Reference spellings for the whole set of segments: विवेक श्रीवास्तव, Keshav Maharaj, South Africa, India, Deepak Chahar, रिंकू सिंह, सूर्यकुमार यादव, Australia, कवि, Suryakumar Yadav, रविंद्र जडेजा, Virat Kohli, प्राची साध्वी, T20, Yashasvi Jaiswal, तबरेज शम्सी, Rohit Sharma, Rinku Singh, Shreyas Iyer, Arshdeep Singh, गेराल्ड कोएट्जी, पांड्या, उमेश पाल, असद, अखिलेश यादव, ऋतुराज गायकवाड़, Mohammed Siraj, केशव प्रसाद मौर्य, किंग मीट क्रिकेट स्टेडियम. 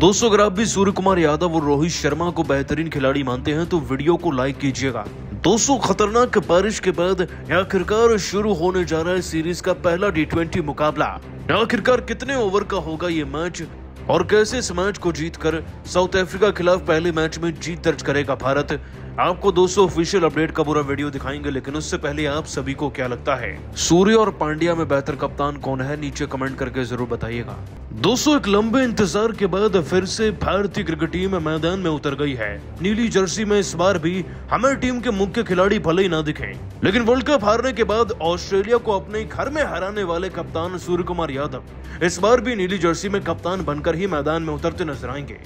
दोस्तों अगर आप भी सूर्यकुमार यादव और रोहित शर्मा को बेहतरीन खिलाड़ी मानते हैं तो वीडियो को लाइक कीजिएगा। दोस्तों खतरनाक बारिश के बाद आखिरकार शुरू होने जा रहा है सीरीज का पहला T20 मुकाबला। आखिरकार कितने ओवर का होगा ये मैच और कैसे इस मैच को जीतकर साउथ अफ्रीका के खिलाफ पहले मैच में जीत दर्ज करेगा भारत, आपको दोस्तों ऑफिशियल अपडेट का पूरा वीडियो दिखाएंगे। लेकिन उससे पहले आप सभी को क्या लगता है सूर्य और पांड्या में बेहतर कप्तान कौन है, नीचे कमेंट करके जरूर बताइएगा। दोस्तों एक लंबे इंतजार के बाद फिर से भारतीय क्रिकेट टीम मैदान में उतर गई है। नीली जर्सी में इस बार भी हमें टीम के मुख्य खिलाड़ी भले ही ना दिखें, लेकिन वर्ल्ड कप हारने के बाद ऑस्ट्रेलिया को अपने घर में हराने वाले कप्तान सूर्यकुमार यादव इस बार भी नीली जर्सी में कप्तान बनकर ही मैदान में उतरते नजर आएंगे।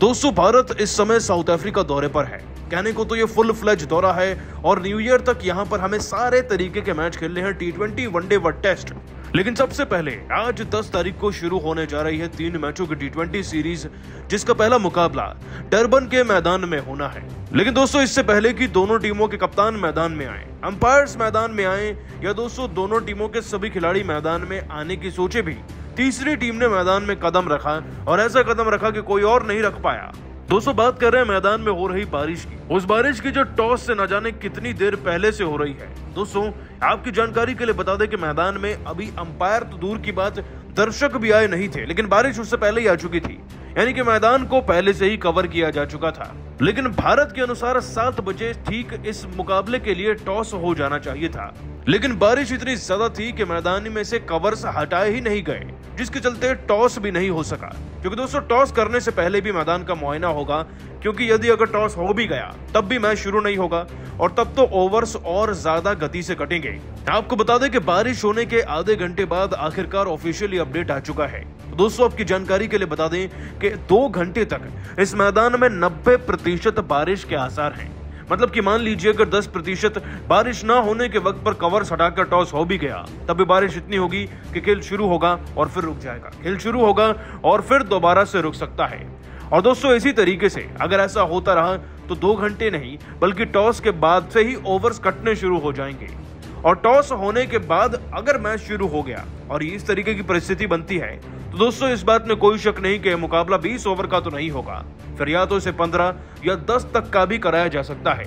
दोस्तों भारत इस समय साउथ अफ्रीका दौरे पर है। कहने को तो ये फुल फ्लेज दौरा है और न्यू ईयर तक यहाँ पर हमें सारे तरीके के मैच खेलने हैं, T20, वनडे व टेस्ट। लेकिन सबसे पहले आज 10 तारीख को शुरू होने जा रही है 3 मैचों की T20 सीरीज, जिसका पहला मुकाबला डर्बन के मैदान में होना है। लेकिन दोस्तों इससे पहले कि दोनों टीमों के कप्तान मैदान में आए, अंपायर्स मैदान में आए या दोस्तों दोनों टीमों के सभी खिलाड़ी मैदान में आने की सोचे भी, तीसरी टीम ने मैदान में कदम रखा और ऐसा कदम रखा कि कोई और नहीं रख पाया। दोस्तों बात कर रहे हैं मैदान में हो रही बारिश की, उस बारिश की जो टॉस से न जाने कितनी देर पहले से हो रही है। दोस्तों आपकी जानकारी के लिए बता दें कि मैदान में अभी अंपायर तो दूर की बात, दर्शक भी आए नहीं थे, लेकिन बारिश उससे पहले ही आ चुकी थी, यानी कि मैदान को पहले से ही कवर किया जा चुका था। लेकिन भारत के अनुसार 7 बजे ठीक इस मुकाबले के लिए टॉस हो जाना चाहिए था, लेकिन बारिश इतनी ज्यादा थी कि मैदान में से कवर्स हटाए ही नहीं गए, जिसके चलते टॉस भी नहीं हो सका। क्योंकि दोस्तों टॉस करने से पहले भी मैदान का मुआयना होगा, क्योंकि यदि अगर टॉस हो भी गया तब भी मैच शुरू नहीं होगा और तब तो ओवर्स और ज्यादा गति से कटेंगे। आपको बता दें कि बारिश होने के आधे घंटे बाद आखिरकार ऑफिशियली अपडेट आ चुका है। दोस्तों आपकी जानकारी के लिए बता दें कि 2 घंटे तक इस मैदान में 90% बारिश के आसार हैं। मतलब कि मान लीजिए अगर 10% बारिश ना होने के वक्त पर कवर्स हटाकर टॉस हो भी गया, तब भी बारिश इतनी होगी कि खेल शुरू होगा और फिर रुक जाएगा, खेल शुरू होगा और फिर दोबारा से रुक सकता है। और दोस्तों इसी तरीके से अगर ऐसा होता रहा तो 2 घंटे नहीं बल्कि टॉस के बाद से ही ओवर्स कटने शुरू हो जाएंगे और टॉस होने के बाद अगर मैच शुरू हो गया और इस तरीके की परिस्थिति बनती है तो दोस्तों इस बात में कोई शक नहीं कि मुकाबला 20 ओवर का तो नहीं होगा, फिर या तो इसे 15 या 10 तक का भी कराया जा सकता है।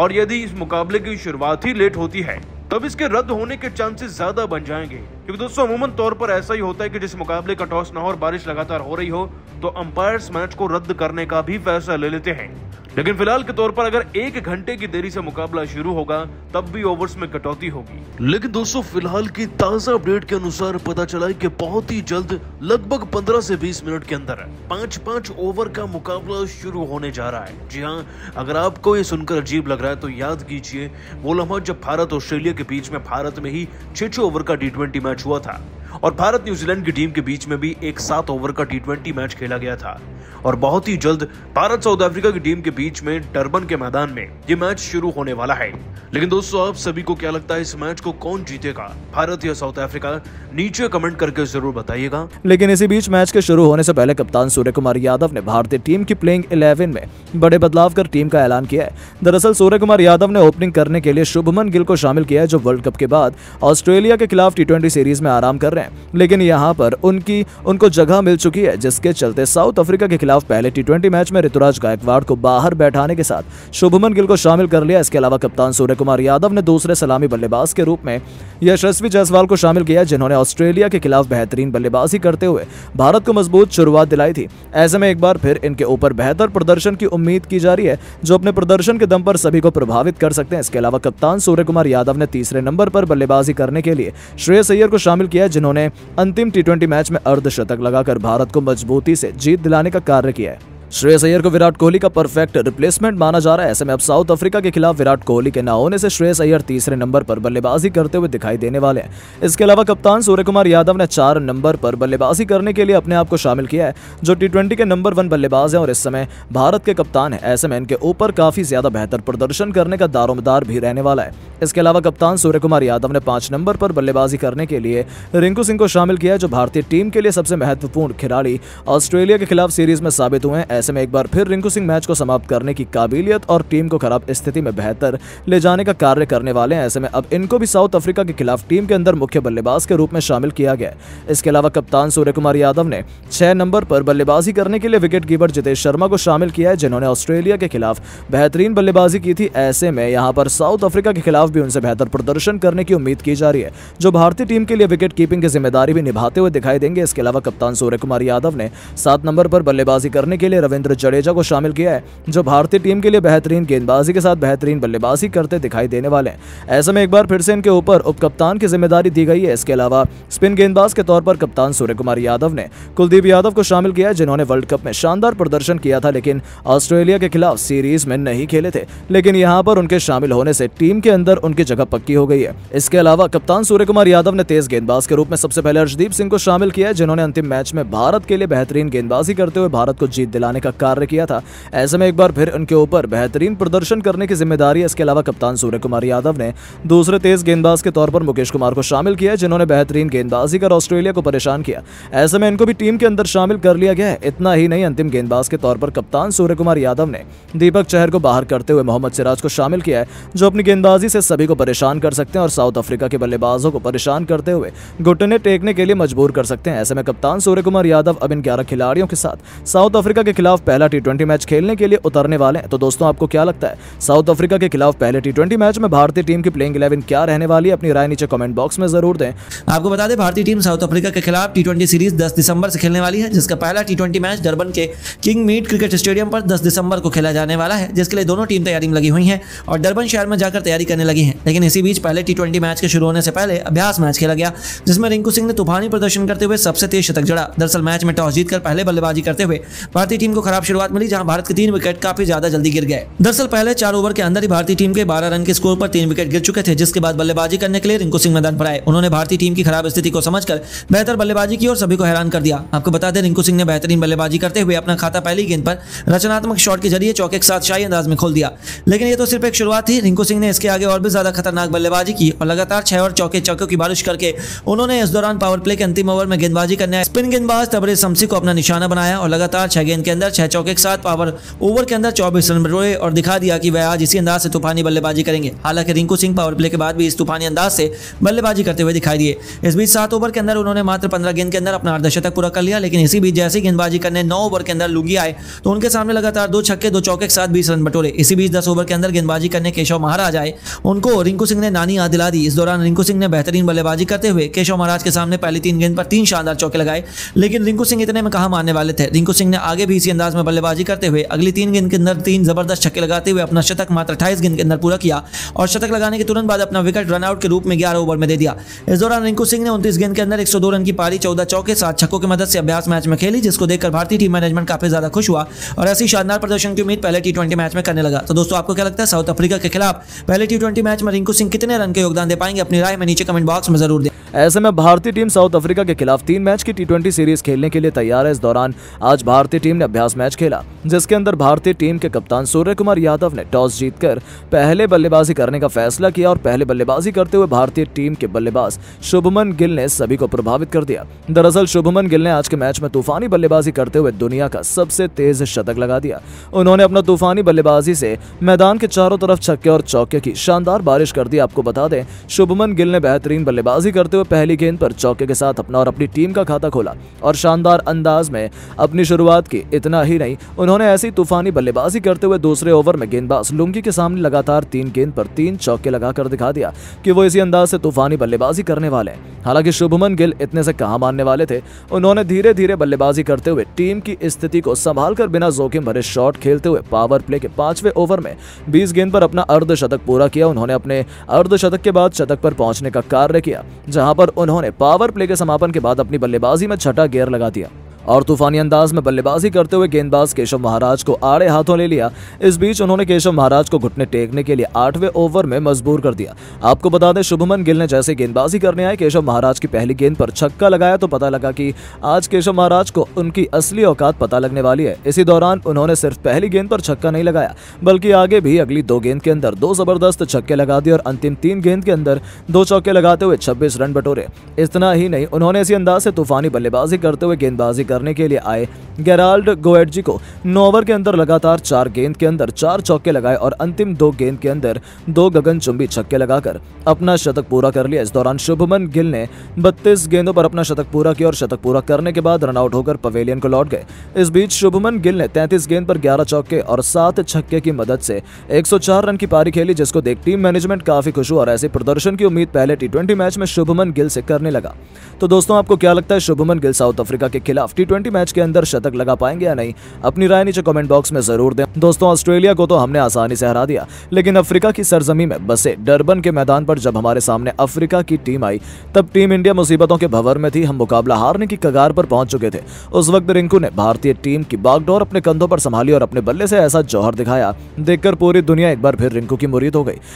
और यदि इस मुकाबले की शुरुआत ही लेट होती है तब इसके रद्द होने के चांसेस ज्यादा बन जाएंगे, क्योंकि दोस्तों अमूमन तौर पर ऐसा ही होता है कि जिस मुकाबले का टॉस ना हो और बारिश लगातार हो रही हो तो अंपायर्स मैच को रद्द करने का भी फैसला ले लेते हैं। लेकिन फिलहाल के तौर पर अगर 1 घंटे की देरी से मुकाबला शुरू होगा तब भी ओवर्स में कटौती होगी। लेकिन दोस्तों फिलहाल की ताजा अपडेट के अनुसार पता चला है कि बहुत ही जल्द लगभग 15 से 20 मिनट के अंदर 5-5 ओवर का मुकाबला शुरू होने जा रहा है। जी हाँ, अगर आपको ये सुनकर अजीब लग रहा है तो याद कीजिए वो लम्हा जब भारत ऑस्ट्रेलिया के बीच में भारत में ही 6-6 ओवर का T20 मैच हुआ था और भारत न्यूजीलैंड की टीम के बीच में भी एक 7 ओवर का T20 मैच खेला गया था। और बहुत ही जल्द भारत साउथ अफ्रीका की टीम के बीच में डर्बन के मैदान में ये मैच शुरू होने वाला है। लेकिन दोस्तों आप सभी को क्या लगता है इस मैच को कौन जीतेगा, भारत या साउथ अफ्रीका, नीचे कमेंट करके जरूर बताइएगा। लेकिन इसी बीच मैच के शुरू होने से पहले कप्तान सूर्यकुमार यादव ने भारतीय टीम की प्लेइंग 11 में बड़े बदलाव कर टीम का ऐलान किया है। दरअसल सूर्यकुमार यादव ने ओपनिंग करने के लिए शुभमन गिल को शामिल किया है, जो वर्ल्ड कप के बाद ऑस्ट्रेलिया के खिलाफ T20 सीरीज में आराम कर रहे हैं। लेकिन यहां पर उनको जगह मिल चुकी है, जिसके चलते साउथ अफ्रीका के खिलाफ पहले T20 मैच में ऋतुराज गायकवाड़ को बाहर बैठाने के साथ शुभमन गिल को शामिल कर लिया। इसके अलावा कप्तान सूर्यकुमार यादव ने दूसरे सलामी बल्लेबाज के रूप में यशस्वी जायसवाल को शामिल किया, जिन्होंने ऑस्ट्रेलिया के खिलाफ बेहतरीन बल्लेबाजी करते हुए भारत को मजबूत शुरुआत दिलाई थी। ऐसे में एक बार फिर इनके ऊपर बेहतर प्रदर्शन की उम्मीद की जा रही है, जो अपने प्रदर्शन के दम पर सभी को प्रभावित कर सकते हैं। इसके अलावा कप्तान सूर्यकुमार यादव ने तीसरे नंबर पर बल्लेबाजी करने के लिए श्रेयस अय्यर को शामिल किया, जिन्होंने अंतिम T20 मैच में अर्धशतक लगाकर भारत को मजबूती से जीत दिलाने का कार्य किया है। श्रेयस अय्यर को विराट कोहली का परफेक्ट रिप्लेसमेंट माना जा रहा है। ऐसे में अब साउथ अफ्रीका के खिलाफ विराट कोहली के न होने से श्रेयस अय्यर तीसरे नंबर पर बल्लेबाजी करते हुए दिखाई देने वाले हैं। इसके अलावा कप्तान सूर्यकुमार यादव ने 4 नंबर पर बल्लेबाजी करने के लिए अपने आप को शामिल किया है, जो T20 के नंबर 1 बल्लेबाज हैं और इस समय भारत के कप्तान है। ऐसे में इनके ऊपर काफी ज्यादा बेहतर प्रदर्शन करने का दारोमदार भी रहने वाला है। इसके अलावा कप्तान सूर्यकुमार यादव ने 5 नंबर पर बल्लेबाजी करने के लिए रिंकू सिंह को शामिल किया, जो भारतीय टीम के लिए सबसे महत्वपूर्ण खिलाड़ी ऑस्ट्रेलिया के खिलाफ सीरीज में साबित हुए हैं। ऐसे में एक बार फिर रिंकू सिंह मैच को समाप्त करने की काबिलियत और टीम को खराब स्थिति में बेहतर ले जाने का कार्य करने वाले हैं। ऐसे में अब इनको भी साउथ अफ्रीका के खिलाफ टीम के अंदर मुख्य बल्लेबाज के रूप में शामिल किया गया। इसके अलावा कप्तान सूर्यकुमार यादव ने 6 नंबर पर बल्लेबाजी करने के लिए विकेटकीपर जितेश शर्मा को शामिल किया है, जिन्होंने ऑस्ट्रेलिया के खिलाफ बेहतरीन बल्लेबाजी की थी। ऐसे में यहां पर साउथ अफ्रीका के खिलाफ भी उनसे बेहतर प्रदर्शन करने की उम्मीद की जा रही है, जो भारतीय टीम के लिए विकेट कीपिंग की जिम्मेदारी भी निभाते हुए दिखाई देंगे। इसके अलावा कप्तान सूर्यकुमार यादव ने 7 नंबर पर बल्लेबाजी करने के लिए रविंद्र जडेजा को शामिल किया है, जो भारतीय टीम के लिए बेहतरीन गेंदबाजी के साथ बेहतरीन बल्लेबाजी करते दिखाई देने वाले हैं। ऐसे में एक बार फिर से इनके ऊपर उपकप्तान की जिम्मेदारी दी गई है। इसके अलावा स्पिन गेंदबाज के तौर पर कप्तान सूर्यकुमार यादव ने कुलदीप यादव को शामिल किया, जिन्होंने वर्ल्ड कप में शानदार प्रदर्शन किया था लेकिन ऑस्ट्रेलिया के खिलाफ सीरीज में नहीं खेले थे, लेकिन यहां पर उनके शामिल होने से टीम के अंदर उनकी जगह पक्की हो गई है। इसके अलावा कप्तान सूर्यकुमार यादव ने तेज गेंदबाज के रूप में सबसे पहले अर्शदीप सिंह को शामिल किया, जिन्होंने अंतिम मैच में भारत के लिए बेहतरीन गेंदबाजी करते हुए भारत को जीत दिलाने का कार्य किया था। ऐसे में एक बार फिर उनके ऊपर बेहतरीन प्रदर्शन करने की जिम्मेदारी है। इसके अलावा कप्तान सूर्यकुमार यादव ने दूसरे तेज गेंदबाज के तौर पर मुकेश कुमार को शामिल किया, जिन्होंने बेहतरीन गेंदबाजी कर ऑस्ट्रेलिया को परेशान किया। ऐसे में इनको भी टीम के अंदर शामिल कर लिया गया है। इतना ही नहीं, अंतिम गेंदबाज के तौर पर कप्तान सूर्यकुमार यादव ने दीपक चहर को बाहर करते हुए मोहम्मद सिराज को शामिल किया है, जो अपनी गेंदबाजी से सभी को परेशान कर सकते हैं और साउथ अफ्रीका के बल्लेबाजों को परेशान करते हुए घुटने टेकने के लिए मजबूर कर सकते हैं। ऐसे में कप्तान सूर्यकुमार यादव अब इन 11 खिलाड़ियों के साथ साउथ अफ्रीका के खिलाफ पहला टी20 मैच खेलने के लिए उतरने वाले हैं। तो दोस्तों, आपको क्या लगता है, साउथ अफ्रीका के खिलाफ पहले टी20 मैच में भारतीय टीम की प्लेइंग 11 क्या रहने वाली है? अपनी राय नीचे कमेंट बॉक्स में जरूर दें। आपको बता दें, भारतीय टीम साउथ अफ्रीका के खिलाफ टी20 सीरीज 10 दिसंबर से खेलने वाली है, जिसका पहला टी20 मैच डर्बन के किंग मीट क्रिकेट स्टेडियम पर 10 दिसंबर को खेला जाने वाला है, जिसके लिए दोनों टीम तैयारी में लगी हुई हैं और डर्बन शहर में जाकर तैयारी करने लगी हैं। लेकिन इसी बीच पहले टी20 मैच के शुरू होने से पहले अभ्यास मैच खेला गया, जिसमें रिंकू सिंह ने तूफानी प्रदर्शन करते हुए सबसे तेज शतक जड़ा। दरअसल मैच में टॉस जीतकर पहले बल्लेबाजी करते हुए भारतीय टीम को खराब शुरुआत मिली, जहां भारत के 3 विकेट काफी ज्यादा जल्दी गिर गए। दरअसल पहले 4 ओवर के अंदर ही भारतीय टीम के 12 रन के स्कोर पर 3 विकेट गिर चुके थे, जिसके बाद बल्लेबाजी करने के लिए रिंकू सिंह मैदान पर आए। उन्होंने भारतीय टीम की खराब स्थिति को समझकर बेहतर बल्लेबाजी की और सभी को हैरान कर दिया। आपको बता दें, रिंकू सिंह ने बेहतरीन बल्लेबाजी करते हुए अपना खाता पहली गेंद पर रचनात्मक शॉट के जरिए चौके के साथ शाही अंदाज में खोल दिया। लेकिन ये तो सिर्फ एक शुरुआत थी, रिंकू सिंह ने इसके आगे और भी ज्यादा खतरनाक बल्लेबाजी की और लगातार 6 और चौकों की बारिश करके उन्होंने इस दौरान पावर प्ले के अंतिम ओवर में गेंदबाजी करने स्पिन गेंदबाज तबरेज शम्सी को अपना निशाना बनाया और लगातार 6 गेंद के अंदर 6 चौके के साथ पावर ओवर के अंदर 24 रन रोए और दिखा दिया कि वह आज इसी अंदाज से तूफानी बल्लेबाजी करेंगे। हालांकि रिंकू सिंह पावर प्ले के बाद भी इस तूफानी अंदाज से बल्लेबाजी करते हुए दिखाई दिए। इस बीच 7 ओवर के अंदर उन्होंने मात्र 15 गेंद के अंदर अपना अर्धशतक पूरा कर लिया। लेकिन इसी बीच जैसे गेंदबाजी करने 9 ओवर के अंदर लुंगी आए तो उनके सामने लगातार 2 छक्के 2 चौके के साथ 20 रन बटोरे। इसी बीच 10 ओवर के अंदर गेंदबाजी करने केशव महाराज आए, उनको रिंकू सिंह ने नानी याद दिला दी। इस दौरान रिंकू सिंह ने बेहतरीन बल्लेबाजी करते हुए केशव महाराज के सामने पहली 3 गेंद पर 3 शानदार चौके लगाए। लेकिन रिंकू सिंह इतने में कहां मानने वाले थे, रिंकू सिंह ने आगे भी इसी अंदाज में बल्लेबाजी करते हुए अगली 3 गेंद के अंदर 3 जबरदस्त छक्के लगाते हुए अपना शतक मात्र 28 गेंद के अंदर पूरा किया और शतक लगाने के तुरंत बाद अपना विकेट रनआउट के रूप में 11 ओवर में दे दिया। इस दौरान रिंकू सिंह ने 29 गेंद के अंदर 102 रन की पारी 14 चौके 7 छक्कों की मदद से अभ्यास मैच में खेली, जिसको देखकर भारतीय टीम मैनेजमेंट काफी ज्यादा खुश हुआ और ऐसी शानदार प्रदर्शन की उम्मीद पहले टी20 मैच में करने लगा। तो दोस्तों, आपको क्या लगता है, साउथ अफ्रीका के खिलाफ पहले टी20 मैच में रिंकू सिंह कितने रन के योगदान दे पाएंगे? अपनी राय में नीचे कमेंट बॉक्स में जरूर दें। ऐसे में भारतीय टीम साउथ अफ्रीका के खिलाफ 3 मैच की टी20 सीरीज खेलने के लिए तैयार है। इस दौरान आज भारतीय टीम ने अभ्यास मैच खेला, जिसके अंदर भारतीय टीम के कप्तान सूर्यकुमार यादव ने टॉस जीतकर पहले बल्लेबाजी करने का फैसला किया और पहले बल्लेबाजी करते हुए भारतीय टीम के बल्लेबाज शुभमन गिल ने सभी को प्रभावित कर दिया। दरअसल शुभमन गिल ने आज के मैच में तूफानी बल्लेबाजी करते हुए दुनिया का सबसे तेज शतक लगा दिया। उन्होंने अपना तूफानी बल्लेबाजी से मैदान के चारों तरफ छक्के और चौके की शानदार बारिश कर दी। आपको बता दें, शुभमन गिल ने बेहतरीन बल्लेबाजी करते हुए पहली गेंद पर चौके के साथ अपना और अपनी टीम का खाता खोला और शानदार अंदाज में अपनी शुरुआत की। इतना ही नहीं, उन्होंने ऐसी तूफानी बल्लेबाजी करते हुए दूसरे ओवर में गेंदबाज लुंगी के सामने लगातार 3 गेंद पर 3 चौके लगाकर दिखा दिया कि वो इसी अंदाज से तूफानी बल्लेबाजी करने वाले हैं। हालांकि शुभमन गिल इतने से कहां मानने वाले थे, उन्होंने धीरे धीरे बल्लेबाजी करते हुए टीम की स्थिति को संभालकर बिना जोखिम भरे शॉट खेलते हुए पावर प्ले के 5वें ओवर में 20 गेंद पर अपना अर्धशतक पूरा किया। उन्होंने अपने अर्धशतक के बाद शतक पर पहुंचने का कार्य किया, जहां पर उन्होंने पावर प्ले के समापन के बाद अपनी बल्लेबाजी में छठा गियर लगा दिया और तूफानी अंदाज में बल्लेबाजी करते हुए गेंदबाज केशव महाराज को आड़े हाथों ले लिया। इस बीच उन्होंने केशव महाराज को घुटने टेकने के लिए 8वें ओवर में मजबूर कर दिया। आपको बता दें, शुभमन गिल ने जैसे गेंदबाजी करने आए केशव महाराज की पहली गेंद पर छक्का लगाया तो पता लगा कि आज केशव महाराज को उनकी असली औकात पता लगने वाली है। इसी दौरान उन्होंने सिर्फ पहली गेंद पर छक्का नहीं लगाया, बल्कि आगे भी अगली 2 गेंद के अंदर 2 जबरदस्त छक्के लगा दिए और अंतिम 3 गेंद के अंदर 2 चौके लगाते हुए 26 रन बटोरे। इतना ही नहीं, उन्होंने इसी अंदाज से तूफानी बल्लेबाजी करते हुए गेंदबाजी करने के लिए आए गेराल्ड कोएट्जी को 9 ओवर के अंदर लगातार 4 गेंद के अंदर 4 चौके लगाए और अंतिम 2 गेंद के अंदर 2 गगनचुंबी छक्के लगाकर अपना शतक पूरा कर लिया। इस दौरान शुभमन गिल ने 32 गेंदों पर अपना शतक पूरा किया और शतक पूरा करने के बाद रनआउट होकर पवेलियन को लौट गए। इस बीच शुभमन गिल ने 33 गेंद पर 11 चौके और 7 छक्के की मदद से 104 रन की पारी खेली, जिसको देख टीम मैनेजमेंट काफी खुश हुआ और ऐसे प्रदर्शन की उम्मीद पहले टी20 मैच में शुभमन गिल से करने लगा। तो दोस्तों, आपको क्या लगता है, शुभमन गिल साउथ अफ्रीका के खिलाफ टी20 मैच के अंदर शतक लगा पाएंगे या नहीं? अपनी राय नीचे कमेंट बॉक्स में जरूर दें। दोस्तों, ऑस्ट्रेलिया को तो हमने आसानी से हरा दिया, लेकिन अफ्रीका की सरजमी में बसे डर्बन के मैदान पर जब हमारे सामने अफ्रीका की टीम आई, तब टीम इंडिया मुसीबतों के भंवर में थी। हम मुकाबला हारने की कगार पर पहुंच चुके थे। उस वक्त रिंकू ने भारतीय टीम की बागडोर अपने कंधों पर संभाली और अपने बल्ले से ऐसा जौहर दिखाया, देखकर पूरी दुनिया एक बार फिर रिंकू की मुरीद हो गई।